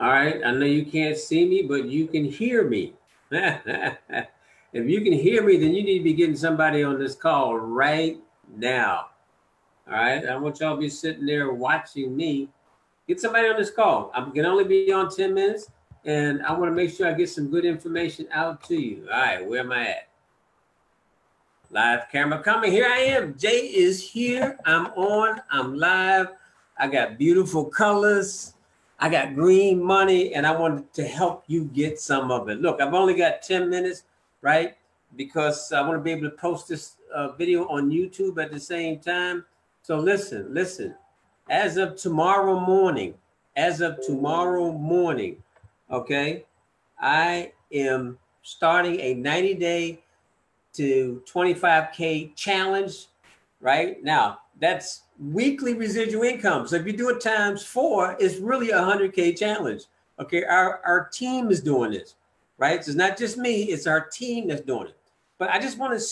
All right. I know you can't see me, but you can hear me. If you can hear me, then you need to be getting somebody on this call right now. All right. I want y'all to be sitting there watching me. Get somebody on this call. I can only be on 10 minutes, and I want to make sure I get some good information out to you. All right. Where am I at? Live camera coming. Here I am. Jay is here. I'm on. I'm live. I got beautiful colors. I got green money, and I wanted to help you get some of it. Look, I've only got 10 minutes, right? Because I want to be able to post this video on YouTube at the same time. So listen. As of tomorrow morning, okay, I am starting a 90-day to 25K challenge right now. That's weekly residual income. So if you do it times 4, it's really a 100K challenge. Okay, our team is doing this, right? So it's not just me, it's our team that's doing it. But I just want to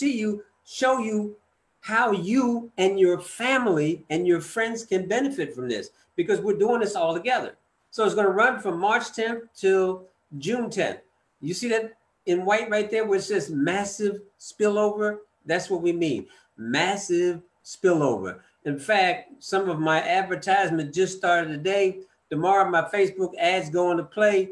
show you how you and your family and your friends can benefit from this, because we're doing this all together. So it's going to run from March 10th till June 10th. You see that in white right there where it says massive spillover? That's what we mean, massive spillover. In fact, some of my advertisement just started today. Tomorrow, my Facebook ads go into play.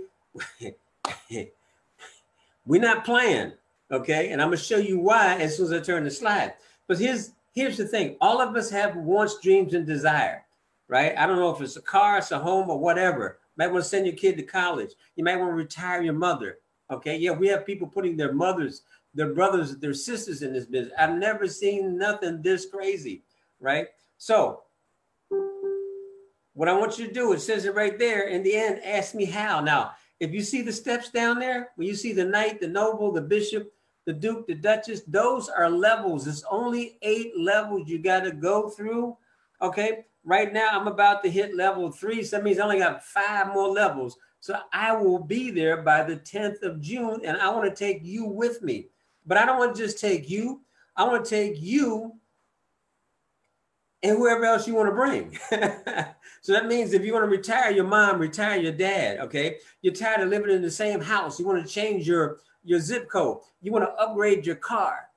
We're not playing, okay? And I'm gonna show you why as soon as I turn the slide. But here's the thing. All of us have wants, dreams, and desire, right? I don't know if it's a car, it's a home, or whatever. You might wanna send your kid to college. You might wanna retire your mother, okay? Yeah, we have people putting their mothers, their brothers, their sisters in this business. I've never seen nothing this crazy, right? So what I want you to do, it says it right there in the end, ask me how. Now, if you see the steps down there, when you see the knight, the noble, the bishop, the duke, the duchess, those are levels. It's only 8 levels you got to go through, okay? Right now, I'm about to hit level 3. So that means I only got 5 more levels. So I will be there by the 10th of June, and I want to take you with me. But I don't want to just take you. I want to take you and whoever else you want to bring. So that means if you want to retire your mom, retire your dad, okay? You're tired of living in the same house. You want to change your zip code. You want to upgrade your car.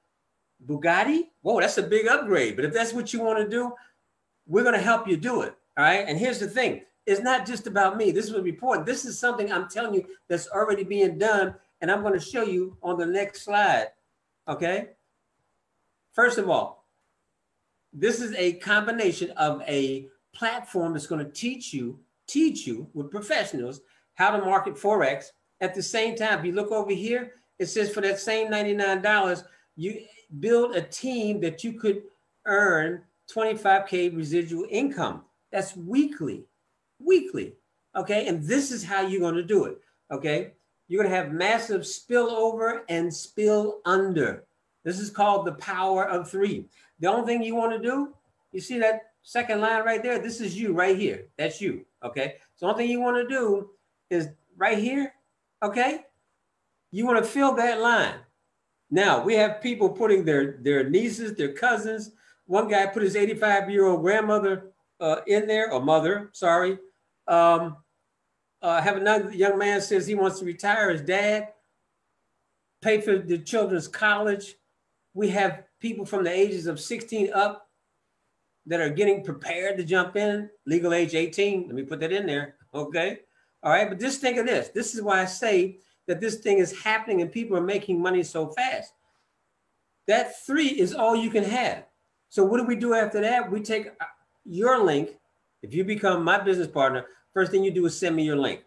Bugatti? Whoa, that's a big upgrade. But if that's what you want to do, we're going to help you do it, all right? And here's the thing. It's not just about me. This is important. This is something I'm telling you that's already being done, and I'm going to show you on the next slide, okay? First of all, this is a combination of a platform that's going to teach you with professionals how to market Forex. At the same time, if you look over here, it says for that same $99, you build a team that you could earn 25K residual income. That's weekly, okay? And this is how you're going to do it, okay? You're going to have massive spillover and spill under. This is called the power of 3. The only thing you want to do, you see that second line right there? This is you right here. That's you, okay? So the only thing you want to do is right here, okay? You want to fill that line. Now, we have people putting their nieces, their cousins. One guy put his 85-year-old grandmother in there, or mother, sorry. Have another young man says he wants to retire his dad, pay for the children's college. We have people from the ages of 16 up that are getting prepared to jump in, legal age 18. Let me put that in there, okay? All right, but just think of this. This is why I say that this thing is happening and people are making money so fast. That 3 is all you can have. So what do we do after that? We take your link. If you become my business partner, first thing you do is send me your link,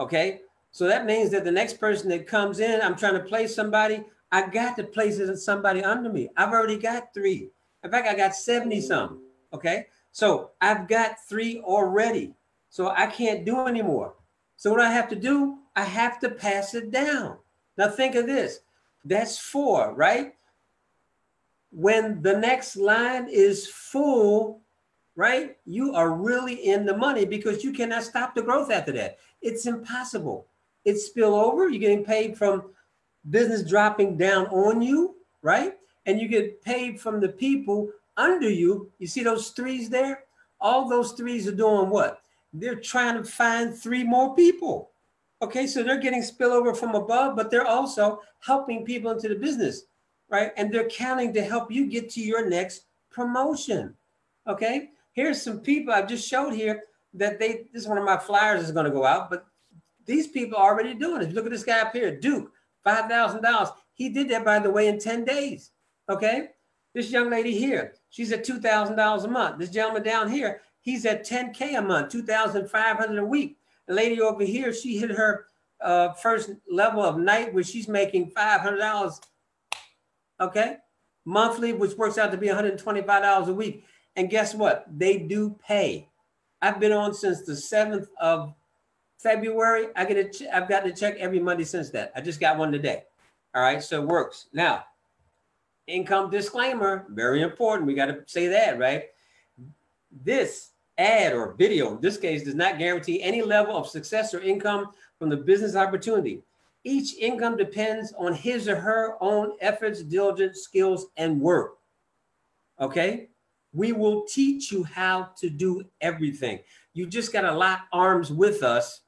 okay? So that means that the next person that comes in, I'm trying to place somebody, I got to place it in somebody under me. I've already got 3. In fact, I got 70-something, okay? So I've got 3 already, so I can't do anymore. So what I have to do, I have to pass it down. Now think of this, that's 4, right? When the next line is full, right? You are really in the money because you cannot stop the growth after that. It's impossible. It's spillover. You're getting paid from business dropping down on you, right? And you get paid from the people under you. You see those 3s there? All those 3s are doing what? they're trying to find 3 more people. Okay, so they're getting spillover from above, but they're also helping people into the business, right? And they're counting to help you get to your next promotion. Okay, here's some people I've just showed here that they, this is one of my flyers is going to go out, but these people are already doing it. Look at this guy up here, Duke, $5,000. He did that, by the way, in 10 days. Okay, this young lady here, she's at $2,000 a month. This gentleman down here, he's at $10K a month, $2,500 a week. The lady over here, she hit her first level of night where she's making $500, okay, monthly, which works out to be $125 a week. And guess what? They do pay. I've been on since the 7th of February. I've gotten a check every Monday since that. I just got one today. All right, so it works. Now, income disclaimer, very important. We got to say that, right? This ad or video, in this case, does not guarantee any level of success or income from the business opportunity. Each income depends on his or her own efforts, diligence, skills, and work. Okay? We will teach you how to do everything. You just got to lock arms with us,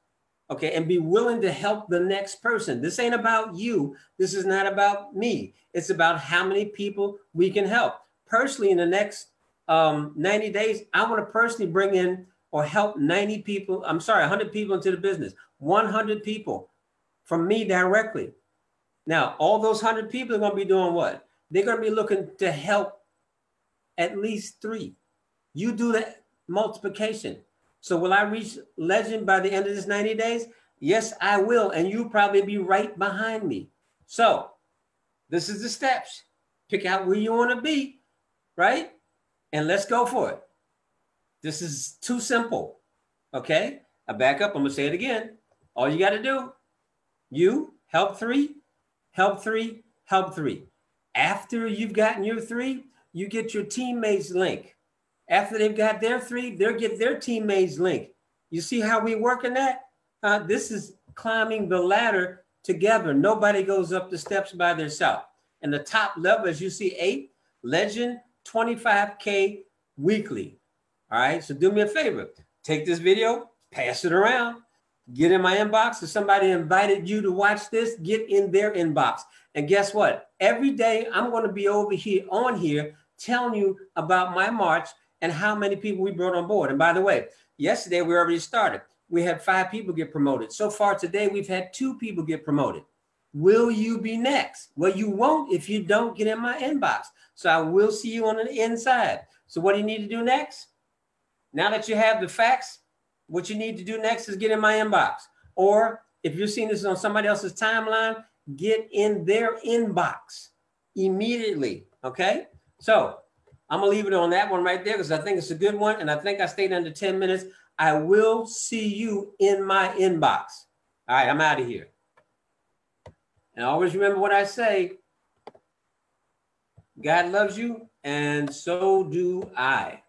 okay, and be willing to help the next person. This ain't about you. This is not about me. It's about how many people we can help. Personally, in the next 90 days, I want to personally bring in or help 100 people into the business, 100 people from me directly. Now, all those 100 people are going to be doing what? They're going to be looking to help at least 3. You do the multiplication. So will I reach legend by the end of this 90 days? Yes, I will. And you'll probably be right behind me. So this is the steps. Pick out where you want to be, right? And let's go for it. This is too simple. Okay, I back up. I'm going to say it again. All you got to do, you help 3, help 3, help 3. After you've gotten your 3, you get your teammates' link. After they've got their 3, they'll get their teammates' link. You see how we work in that? This is climbing the ladder together. Nobody goes up the steps by themselves. And the top level, as you see, 8, legend, $25K weekly. All right, so do me a favor. Take this video, pass it around, get in my inbox. If somebody invited you to watch this, get in their inbox. And guess what? Every day I'm going to be over here on here telling you about my March and how many people we brought on board. And by the way, yesterday we already started. We had 5 people get promoted. So far today, we've had 2 people get promoted. Will you be next? Well, you won't if you don't get in my inbox. So I will see you on the inside. So what do you need to do next? Now that you have the facts, what you need to do next is get in my inbox. Or if you're seeing this on somebody else's timeline, get in their inbox immediately, okay? So I'm gonna leave it on that one right there because I think it's a good one and I think I stayed under 10 minutes. I will see you in my inbox. All right, I'm out of here. And always remember what I say, God loves you and so do I.